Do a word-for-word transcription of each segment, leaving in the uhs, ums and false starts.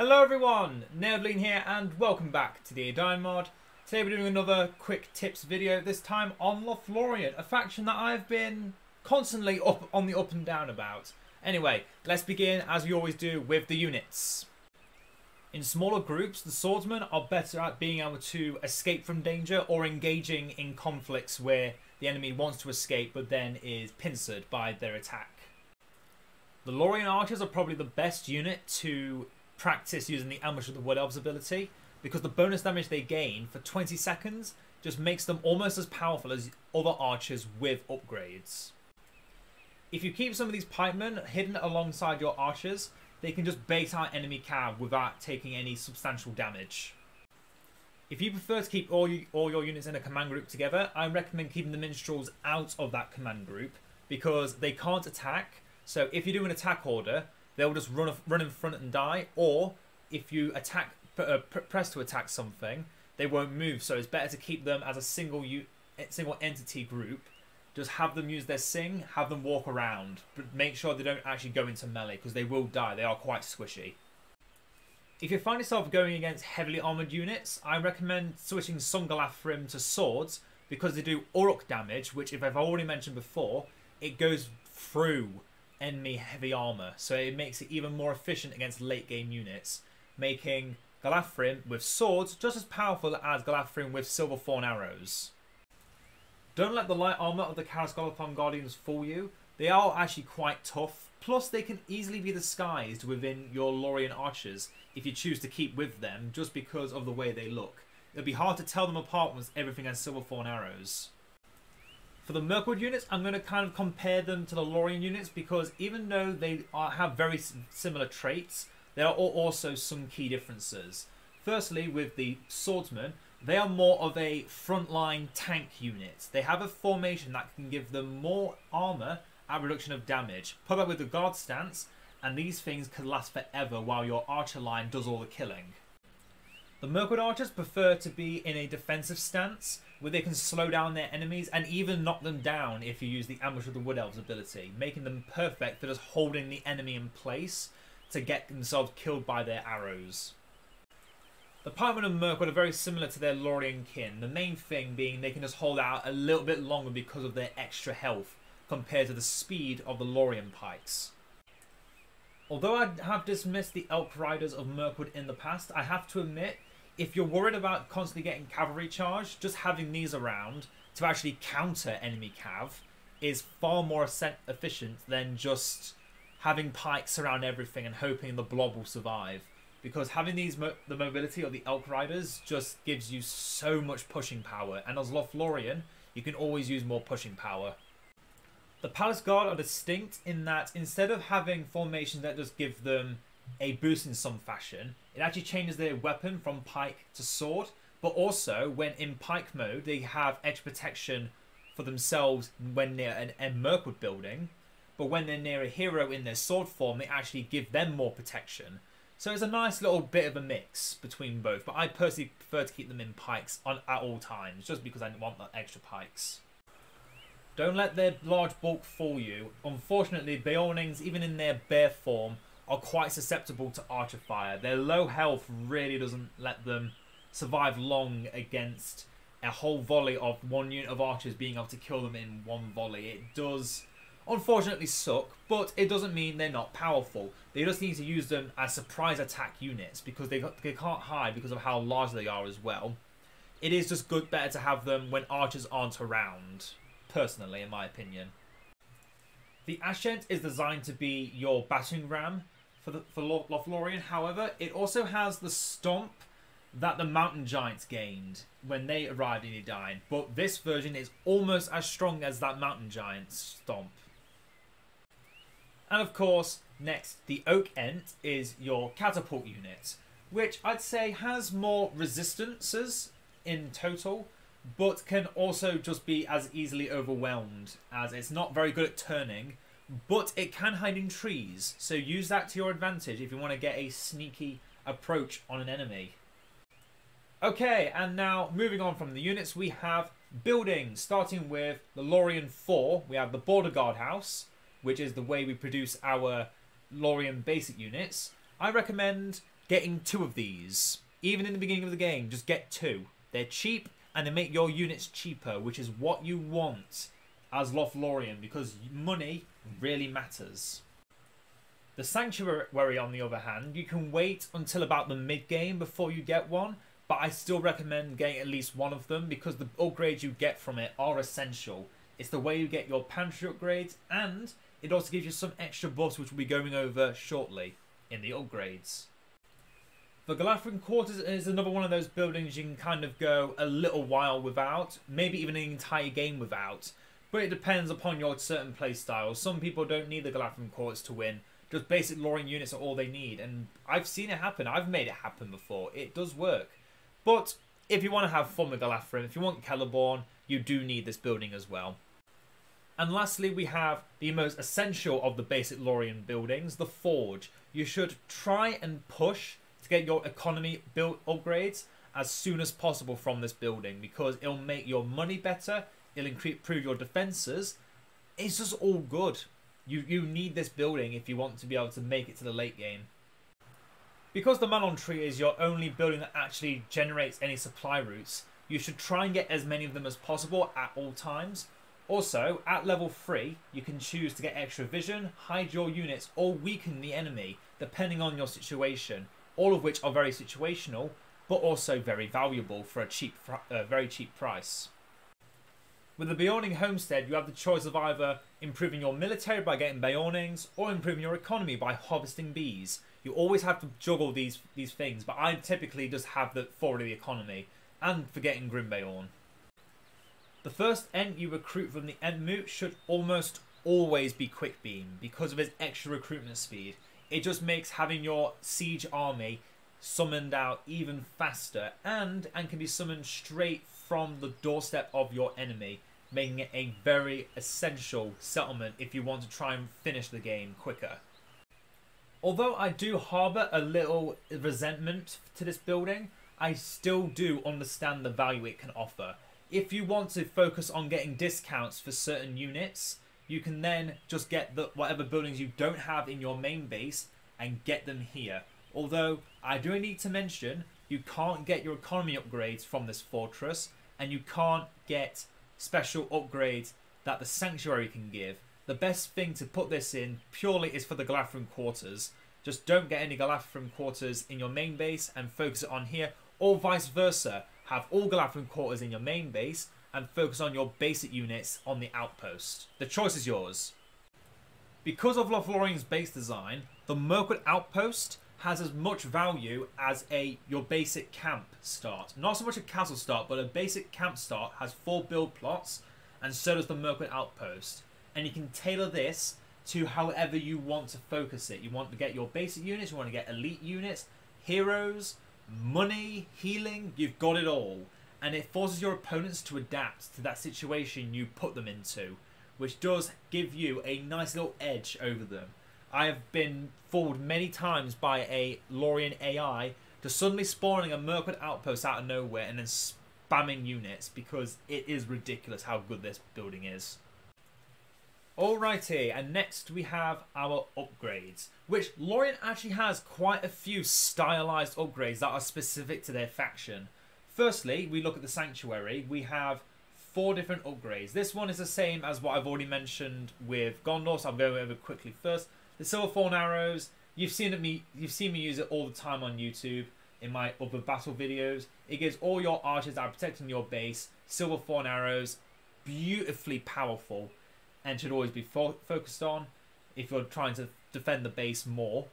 Hello everyone, Naodline here and welcome back to the Edain Mod. Today we're doing another quick tips video, this time on Lothlorien, a faction that I've been constantly up on the up and down about. Anyway, let's begin as we always do with the units. In smaller groups, the swordsmen are better at being able to escape from danger or engaging in conflicts where the enemy wants to escape but then is pincered by their attack. The Lorian archers are probably the best unit to practice using the Ambush of the Wood Elves ability, because the bonus damage they gain for twenty seconds just makes them almost as powerful as other archers with upgrades. If you keep some of these pikemen hidden alongside your archers, they can just bait out enemy cav without taking any substantial damage. If you prefer to keep all, you, all your units in a command group together, I recommend keeping the minstrels out of that command group because they can't attack, so if you do an attack order, they'll just run run in front and die, or if you attack uh, press to attack something, they won't move. So it's better to keep them as a single single entity group. Just have them use their sing, have them walk around, but make sure they don't actually go into melee because they will die. They are quite squishy. If you find yourself going against heavily armored units, I recommend switching Sungolathrim to swords because they do Uruk damage, which, if I've already mentioned before, it goes through enemy heavy armor, so it makes it even more efficient against late game units, making Galadhrim with swords just as powerful as Galadhrim with Silverthorn Arrows. Don't let the light armor of the Caras Galadhon Guardians fool you. They are actually quite tough, plus they can easily be disguised within your Lorian archers if you choose to keep with them just because of the way they look. It'll be hard to tell them apart once everything has Silverthorn Arrows. For the Mirkwood units, I'm going to kind of compare them to the Lorian units because even though they are, have very similar traits, there are also some key differences. Firstly, with the swordsmen, they are more of a frontline tank unit. They have a formation that can give them more armor at reduction of damage. Put that with the guard stance, and these things can last forever while your archer line does all the killing. The Mirkwood archers prefer to be in a defensive stance where they can slow down their enemies and even knock them down if you use the Ambush of the Wood Elves ability, making them perfect for just holding the enemy in place to get themselves killed by their arrows. The pikemen of Mirkwood are very similar to their Lorian kin, the main thing being they can just hold out a little bit longer because of their extra health compared to the speed of the Lorian pikes. Although I have dismissed the Elk Riders of Mirkwood in the past, I have to admit, if you're worried about constantly getting cavalry charge, just having these around to actually counter enemy cav is far more efficient than just having pikes around everything and hoping the blob will survive. Because having these mo the mobility of the Elk Riders just gives you so much pushing power, and as Lothlorien, you can always use more pushing power. The Palace Guard are distinct in that instead of having formations that just give them a boost in some fashion, it actually changes their weapon from pike to sword, but also when in pike mode they have extra protection for themselves when near an, a Mirkwood building, but when they're near a hero in their sword form they actually give them more protection. So it's a nice little bit of a mix between both, but I personally prefer to keep them in pikes on, at all times just because I want that extra pikes. Don't let their large bulk fool you. Unfortunately, Beornings, even in their bear form, are quite susceptible to archer fire. Their low health really doesn't let them survive long against a whole volley of one unit of archers being able to kill them in one volley. It does unfortunately suck, but it doesn't mean they're not powerful. They just need to use them as surprise attack units because they, they can't hide because of how large they are as well. It is just good, better to have them when archers aren't around. Personally, in my opinion. The Ashent is designed to be your battering ram for, the, for Lothlorien, however, it also has the stomp that the Mountain Giants gained when they arrived in Edain, but this version is almost as strong as that Mountain Giant's stomp. And of course, next, the Oak Ent is your catapult unit, which I'd say has more resistances in total, but can also just be as easily overwhelmed, as it's not very good at turning, but it can hide in trees, so use that to your advantage if you want to get a sneaky approach on an enemy. Okay, and now moving on from the units, we have buildings, starting with the Lorian four. We have the Border Guard House, which is the way we produce our Lorian basic units. I recommend getting two of these, even in the beginning of the game, just get two. They're cheap, and they make your units cheaper, which is what you want as Lothlorien, because money really matters. The Sanctuary, on the other hand, you can wait until about the mid-game before you get one, but I still recommend getting at least one of them, because the upgrades you get from it are essential. It's the way you get your pantry upgrades, and it also gives you some extra buffs, which we'll be going over shortly in the upgrades. The Galatharine Quarters is another one of those buildings you can kind of go a little while without, maybe even an entire game without, but it depends upon your certain playstyle. Some people don't need the Galatharine Quarters to win, just basic Lorien units are all they need, and I've seen it happen, I've made it happen before, it does work. But if you want to have fun with Galatharine, if you want Celeborn, you do need this building as well. And lastly, we have the most essential of the basic Lorien buildings, the Forge. You should try and push to get your economy built upgrades as soon as possible from this building, because it'll make your money better, it'll improve your defences. It's just all good. You, you need this building if you want to be able to make it to the late game. Because the Mallorn Tree is your only building that actually generates any supply routes, you should try and get as many of them as possible at all times. Also, at level three, you can choose to get extra vision, hide your units, or weaken the enemy, depending on your situation. All of which are very situational, but also very valuable for a cheap, uh, very cheap price. With the Beorning Homestead, you have the choice of either improving your military by getting Beornings, or improving your economy by harvesting bees. You always have to juggle these, these things, but I typically just have the for the economy, and for getting Grimbeorn. The first ent you recruit from the Ent Moot should almost always be Quickbeam because of his extra recruitment speed. It just makes having your siege army summoned out even faster and, and can be summoned straight from the doorstep of your enemy, making it a very essential settlement if you want to try and finish the game quicker. Although I do harbour a little resentment to this building, I still do understand the value it can offer. If you want to focus on getting discounts for certain units, you can then just get the, whatever buildings you don't have in your main base and get them here. Although, I do need to mention, you can't get your economy upgrades from this fortress, and you can't get special upgrades that the Sanctuary can give. The best thing to put this in purely is for the Galatharine Quarters. Just don't get any Galatharine Quarters in your main base and focus it on here, or vice versa. Have all Galatharine Quarters in your main base and focus on your basic units on the outpost. The choice is yours. Because of Lothlorien's base design, the Mirkwood Outpost has as much value as a your basic camp start. Not so much a castle start, but a basic camp start has four build plots, and so does the Mirkwood Outpost. And you can tailor this to however you want to focus it. You want to get your basic units, you want to get elite units, heroes, money, healing, you've got it all. And it forces your opponents to adapt to that situation you put them into, which does give you a nice little edge over them. I have been fooled many times by a Lorien A I to suddenly spawning a Mirkwood Outpost out of nowhere and then spamming units, because it is ridiculous how good this building is. Alrighty, and next we have our upgrades, which Lorien actually has quite a few stylised upgrades that are specific to their faction. Firstly, we look at the Sanctuary. We have four different upgrades. This one is the same as what I've already mentioned with Gondor, so I'll go over quickly first. The Silverthorn Arrows, you've seen it me, you've seen me use it all the time on YouTube in my other battle videos. It gives all your archers that are protecting your base Silverthorn Arrows, beautifully powerful, and should always be fo focused on if you're trying to defend the base more.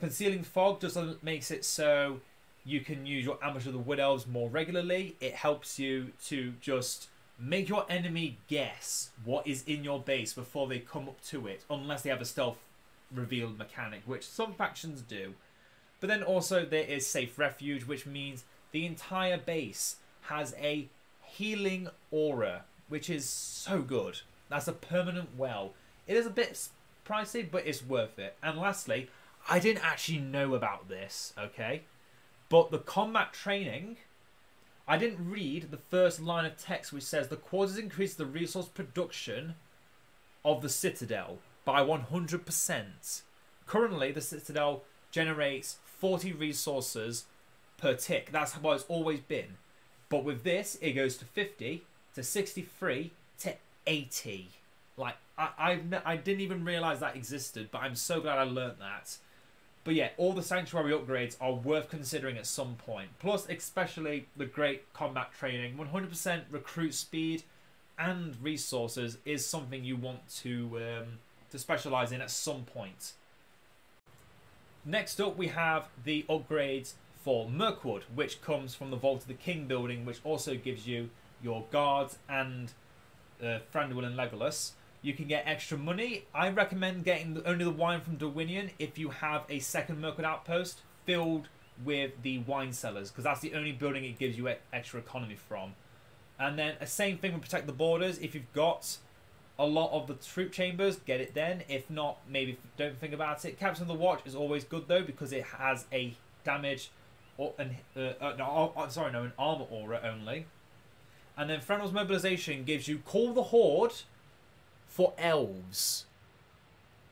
Concealing Fog just makes it so you can use your Ambush of the Wood Elves more regularly. It helps you to just make your enemy guess what is in your base before they come up to it, unless they have a stealth revealed mechanic, which some factions do. But then also there is Safe Refuge, which means the entire base has a healing aura, which is so good. That's a permanent well. It is a bit pricey, but it's worth it. And lastly, I didn't actually know about this, okay? But the combat training, I didn't read the first line of text, which says the quarters increase the resource production of the Citadel by one hundred percent. Currently, the Citadel generates forty resources per tick. That's how it's always been. But with this, it goes to fifty, to sixty-three, to eighty. Like, I I've n I didn't even realise that existed, but I'm so glad I learnt that. But yeah, all the Sanctuary upgrades are worth considering at some point. Plus, especially the great combat training. one hundred percent recruit speed and resources is something you want to, um, to specialise in at some point. Next up, we have the upgrades for Mirkwood, which comes from the Vault of the King building, which also gives you your guards and uh, Thranduil and Legolas. You can get extra money. I recommend getting only the wine from Darwinian if you have a second Mirkwood Outpost filled with the wine cellars, because that's the only building it gives you extra economy from. And then the same thing with Protect the Borders. If you've got a lot of the troop chambers, get it then. If not, maybe don't think about it. Captain of the Watch is always good though, because it has a damage or an uh, uh, no, uh, sorry, no, an armor aura only. And then Thranduil's Mobilization gives you Call the Horde for elves.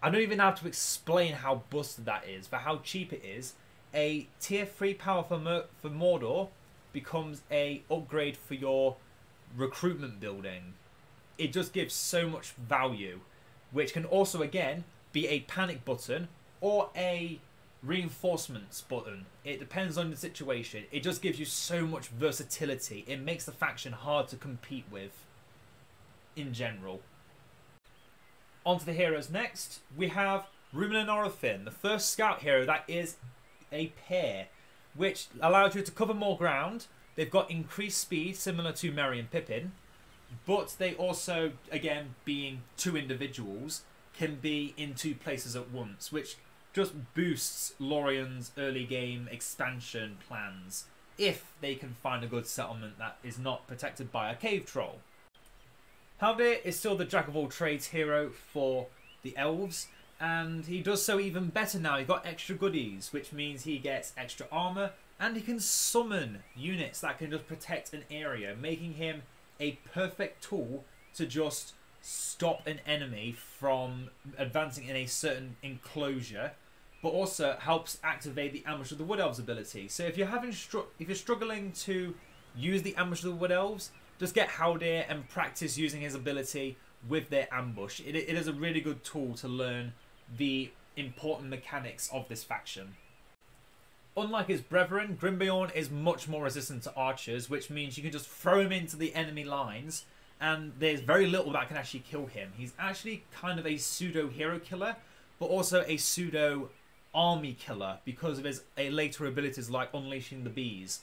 I don't even have to explain how busted that is, but how cheap it is. A tier three power for, Mur for Mordor becomes a upgrade for your recruitment building. It just gives so much value, which can also again be a panic button or a reinforcements button. It depends on the situation. It just gives you so much versatility. It makes the faction hard to compete with in general. On to the heroes next. We have Rumen and Orathin, the first scout hero that is a pair, which allows you to cover more ground. They've got increased speed, similar to Merry and Pippin, but they also, again, being two individuals, can be in two places at once, which just boosts Lorian's early game expansion plans if they can find a good settlement that is not protected by a cave troll. Haldir is still the jack of all trades hero for the elves, and he does so even better now. He got extra goodies, which means he gets extra armor, and he can summon units that can just protect an area, making him a perfect tool to just stop an enemy from advancing in a certain enclosure, but also helps activate the Ambush of the Wood Elves ability. So if you're having stru if you're struggling to use the Ambush of the Wood Elves, just get Haldir and practice using his ability with their ambush. It, it is a really good tool to learn the important mechanics of this faction. Unlike his brethren, Grimbeorn is much more resistant to archers, which means you can just throw him into the enemy lines, and there's very little that can actually kill him. He's actually kind of a pseudo-hero killer, but also a pseudo-army killer because of his a later abilities like Unleashing the Bees.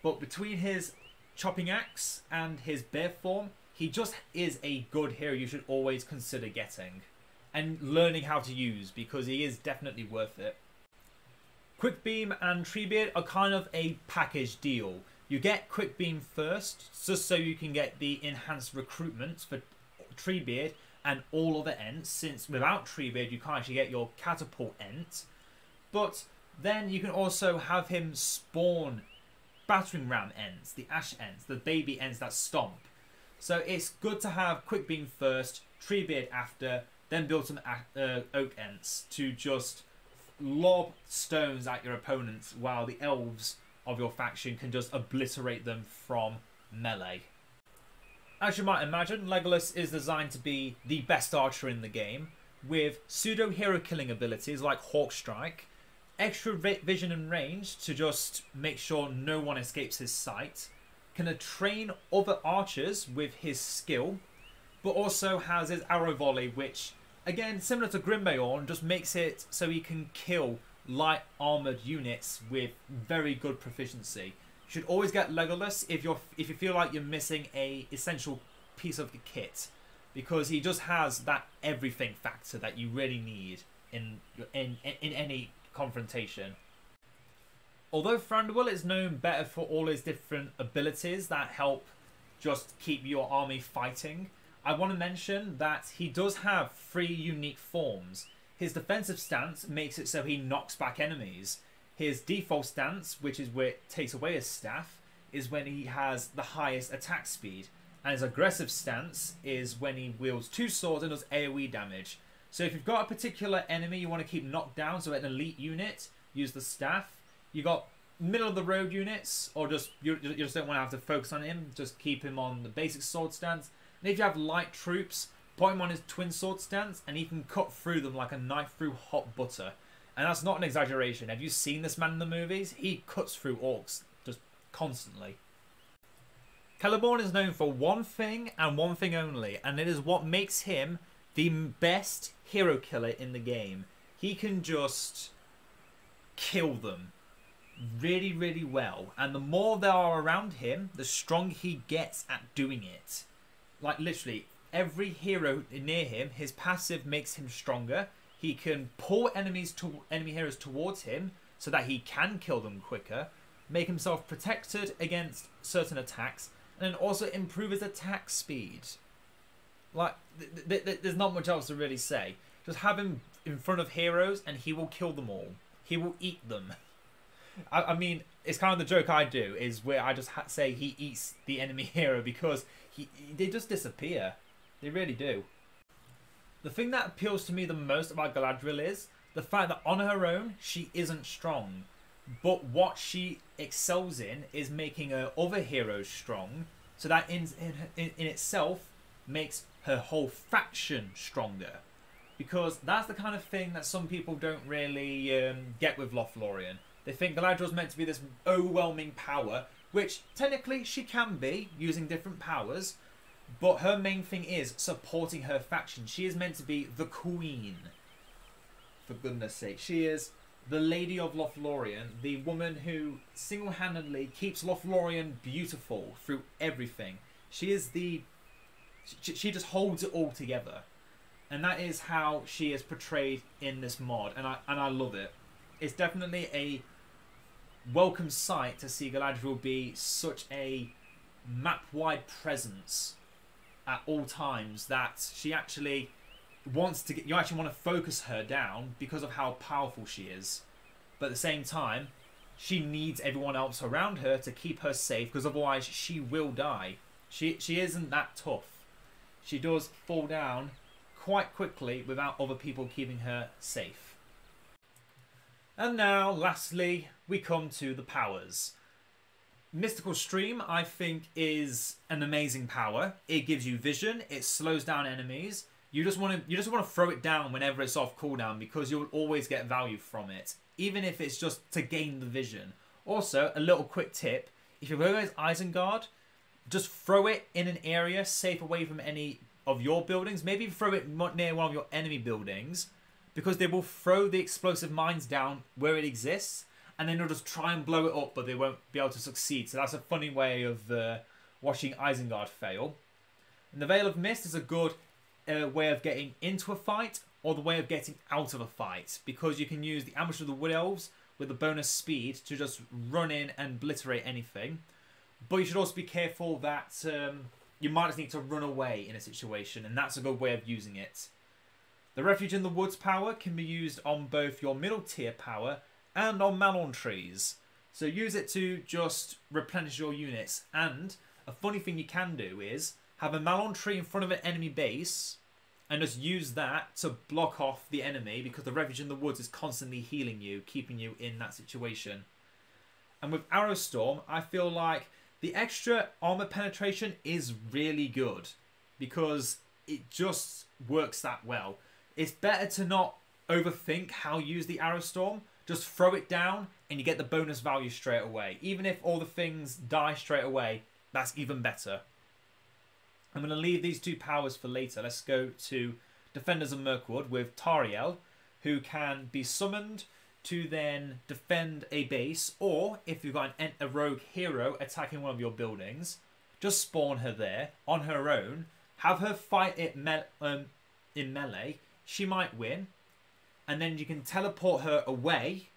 But between his Chopping Axe and his bear form, he just is a good hero you should always consider getting and learning how to use, because he is definitely worth it. Quickbeam and Treebeard are kind of a package deal. You get Quickbeam first, just so you can get the enhanced recruitments for Treebeard and all other Ents, since without Treebeard you can't actually get your Catapult Ent. But then you can also have him spawn Battering Ram Ents, the Ash Ents, the baby Ents that stomp. So it's good to have Quickbeam first, Treebeard after, then build some uh, Oak Ents to just lob stones at your opponents while the elves of your faction can just obliterate them from melee. As you might imagine, Legolas is designed to be the best archer in the game, with pseudo hero killing abilities like Hawk Strike, extra vision and range to just make sure no one escapes his sight, can train other archers with his skill, but also has his arrow volley, which again, similar to Grimbeorn, just makes it so he can kill light armoured units with very good proficiency. You should always get Legolas if, you're, if you feel like you're missing a essential piece of the kit, because he just has that everything factor that you really need in, in, in any confrontation. Although Thranduil is known better for all his different abilities that help just keep your army fighting, I want to mention that he does have three unique forms. His defensive stance makes it so he knocks back enemies. His default stance, which is where it takes away his staff, is when he has the highest attack speed. And his aggressive stance is when he wields two swords and does AoE damage. So if you've got a particular enemy you want to keep knocked down, so an elite unit, use the staff. you got middle of the road units, or just you, you just don't want to have to focus on him. Just keep him on the basic sword stance. And if you have light troops, point him on his twin sword stance, and he can cut through them like a knife through hot butter. And that's not an exaggeration. Have you seen this man in the movies? He cuts through orcs just constantly. Celeborn is known for one thing and one thing only, and it is what makes him the best hero killer in the game. He can just kill them really, really well. And the more there are around him, the stronger he gets at doing it. Like, literally, every hero near him, his passive makes him stronger. He can pull enemies to enemy heroes towards him so that he can kill them quicker, make himself protected against certain attacks, and then also improve his attack speed. Like, th th th there's not much else to really say. Just have him in front of heroes and he will kill them all. He will eat them. I, I mean, it's kind of the joke I do, is where I just ha say he eats the enemy hero, because he, they just disappear. They really do. The thing that appeals to me the most about Galadriel is the fact that on her own, she isn't strong. But what she excels in is making her other heroes strong, so that in, in, in itself makes her whole faction stronger. Because that's the kind of thing that some people don't really um, get with Lothlorien. They think Galadriel's meant to be this overwhelming power, which technically she can be, using different powers, but her main thing is supporting her faction. She is meant to be the queen, for goodness sake. She is the Lady of Lothlorien, the woman who single-handedly keeps Lothlorien beautiful through everything. She is the... She, she just holds it all together. And that is how she is portrayed in this mod, and I and I love it. It's definitely a welcome sight to see Galadriel be such a map-wide presence at all times that she actually wants to get, you actually want to focus her down because of how powerful she is. But at the same time, she needs everyone else around her to keep her safe, because otherwise she will die. She she isn't that tough. She does fall down quite quickly without other people keeping her safe. And now, lastly, we come to the powers. Mystical Stream, I think, is an amazing power. It gives you vision, it slows down enemies. You just want to you just want to throw it down whenever it's off cooldown, because you'll always get value from it, even if it's just to gain the vision. Also, a little quick tip, if you're going as Isengard, just throw it in an area safe away from any of your buildings. Maybe throw it near one of your enemy buildings, because they will throw the explosive mines down where it exists, and then they'll just try and blow it up, but they won't be able to succeed. So that's a funny way of uh, watching Isengard fail. And the Veil of Mist is a good uh, way of getting into a fight, or the way of getting out of a fight, because you can use the Ambush of the Wood Elves with the bonus speed to just run in and obliterate anything. But you should also be careful that... Um, You might just need to run away in a situation, and that's a good way of using it. The Refuge in the Woods power can be used on both your middle tier power and on Mallorn Trees. So use it to just replenish your units. And a funny thing you can do is have a Mallorn Tree in front of an enemy base and just use that to block off the enemy, because the Refuge in the Woods is constantly healing you, keeping you in that situation. And with Arrowstorm, I feel like the extra armor penetration is really good, because it just works that well. It's better to not overthink how you use the Arrowstorm. Just throw it down and you get the bonus value straight away. Even if all the things die straight away, that's even better. I'm going to leave these two powers for later. Let's go to Defenders of Mirkwood with Tariel, who can be summoned to then defend a base, or if you've got an, a rogue hero attacking one of your buildings, just spawn her there on her own, have her fight it me um, in melee, she might win, and then you can teleport her away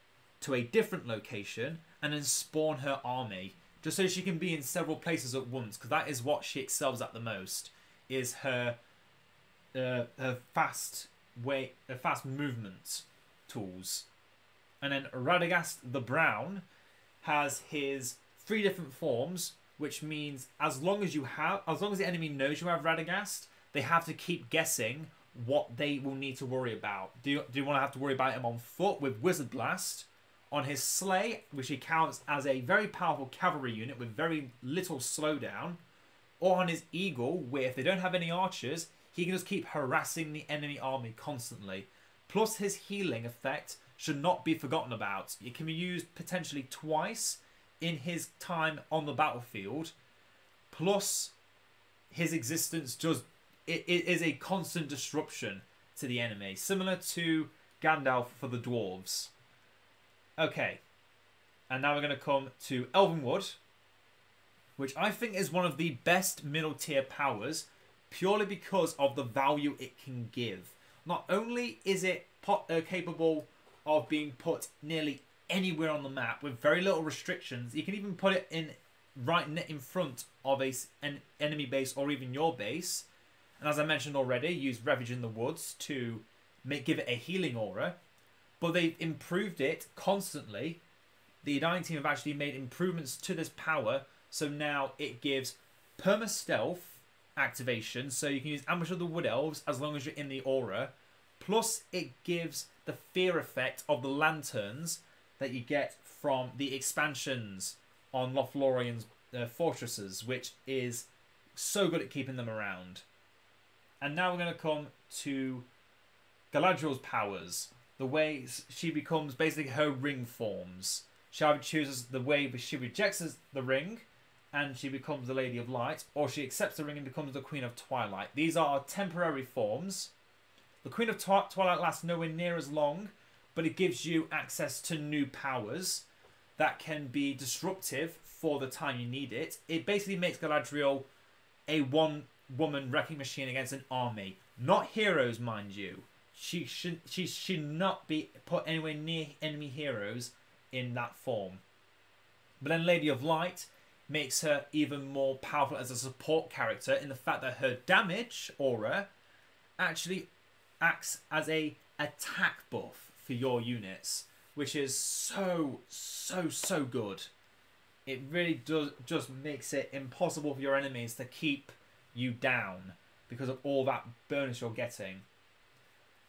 to a different location and then spawn her army, just so she can be in several places at once, because that is what she excels at the most, is her, uh, her fast way, her fast movement tools. And then Radagast the Brown has his three different forms, which means as long as you have, as long as the enemy knows you have Radagast, they have to keep guessing what they will need to worry about. Do you, do you want to have to worry about him on foot with Wizard Blast, On his sleigh, which he counts as a very powerful cavalry unit with very little slowdown, or on his eagle, where if they don't have any archers, he can just keep harassing the enemy army constantly. Plus his healing effect should not be forgotten about. It can be used potentially twice in his time on the battlefield. Plus his existence just it, it is a constant disruption to the enemy, similar to Gandalf for the dwarves. Okay, and now we're going to come to Elvenwood, which I think is one of the best middle tier powers, purely because of the value it can give. Not only is it pot, uh, capable of being put nearly anywhere on the map with very little restrictions, you can even put it in right in front of a, an enemy base or even your base. And as I mentioned already, use Refuge in the Woods to make, give it a healing aura. But they've improved it constantly. The Edain team have actually made improvements to this power. So now it gives perma-stealth activation. So you can use Ambush of the Wood Elves as long as you're in the aura. Plus it gives the fear effect of the lanterns that you get from the expansions on Lothlorien's uh, fortresses, which is so good at keeping them around. And now we're going to come to Galadriel's powers. The way she becomes basically her ring forms. She either chooses the way she rejects the ring and she becomes the Lady of Light, or she accepts the ring and becomes the Queen of Twilight. These are temporary forms. The Queen of Twi Twilight lasts nowhere near as long, but it gives you access to new powers that can be disruptive for the time you need it. It basically makes Galadriel a one-woman wrecking machine against an army. Not heroes, mind you. She should she should not be put anywhere near enemy heroes in that form. But then Lady of Light makes her even more powerful as a support character in the fact that her damage aura actually acts as a attack buff for your units, which is so, so, so good. It really does just makes it impossible for your enemies to keep you down because of all that bonus you're getting.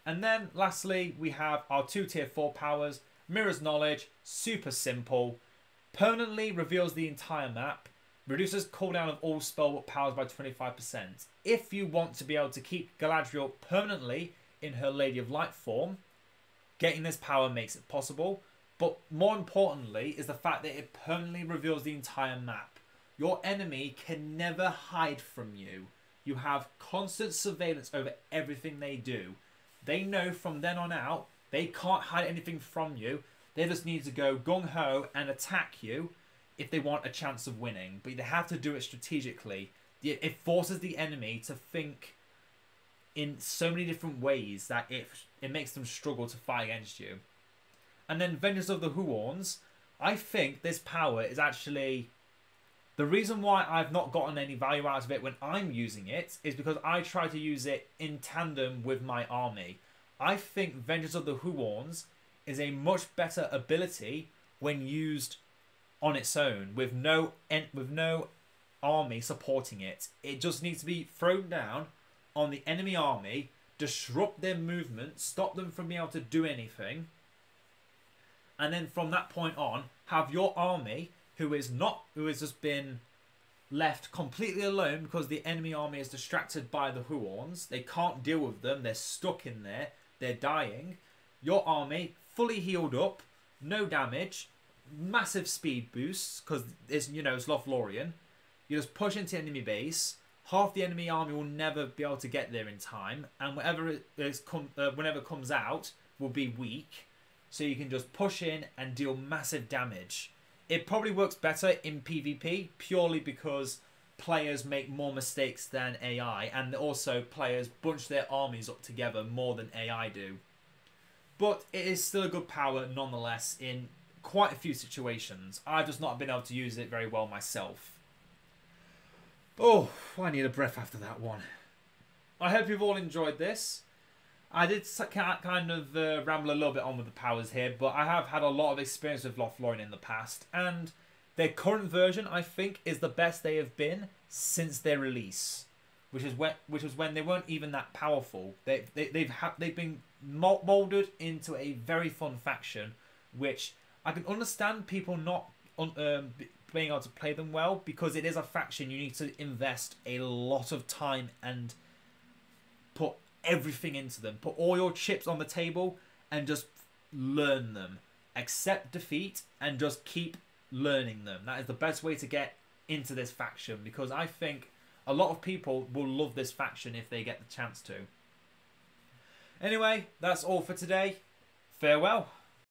And then, lastly, we have our two tier four powers. Mirror's Knowledge, super simple. Permanently reveals the entire map. Reduces cooldown of all spellbook powers by twenty-five percent. If you want to be able to keep Galadriel permanently in her Lady of Light form, getting this power makes it possible. But more importantly is the fact that it permanently reveals the entire map. Your enemy can never hide from you. You have constant surveillance over everything they do. They know from then on out, they can't hide anything from you. They just need to go gung-ho and attack you if they want a chance of winning. But they have to do it strategically. It forces the enemy to think in so many different ways that it, it makes them struggle to fight against you. And then Vengeance of the Huorns. I think this power is actually... the reason why I've not gotten any value out of it when I'm using it is because I try to use it in tandem with my army. I think Vengeance of the Huorns is a much better ability when used on its own, with no with no army supporting it. It just needs to be thrown down on the enemy army, disrupt their movement, stop them from being able to do anything, and then from that point on, have your army... Who is not? Who has just been left completely alone because the enemy army is distracted by the Huorns. They can't deal with them. They're stuck in there. They're dying. Your army fully healed up, no damage, massive speed boosts because it's you know it's Lothlorien. You just push into enemy base. Half the enemy army will never be able to get there in time, and whatever it is, come uh, whenever it comes out will be weak. So you can just push in and deal massive damage. It probably works better in PvP purely because players make more mistakes than A I, and also players bunch their armies up together more than A I do. But it is still a good power nonetheless in quite a few situations. I've just not been able to use it very well myself. Oh, I need a breath after that one. I hope you've all enjoyed this. I did kind of uh, ramble a little bit on with the powers here, but I have had a lot of experience with Lothlorien in the past, and their current version, I think, is the best they have been since their release, which is when which was when they weren't even that powerful. They, they they've ha they've been molded into a very fun faction, which I can understand people not un um, being able to play them well, because it is a faction you need to invest a lot of time and put everything into them. Put all your chips on the table and just learn them. Accept defeat and just keep learning them. That is the best way to get into this faction, because I think a lot of people will love this faction if they get the chance to. Anyway, that's all for today. Farewell.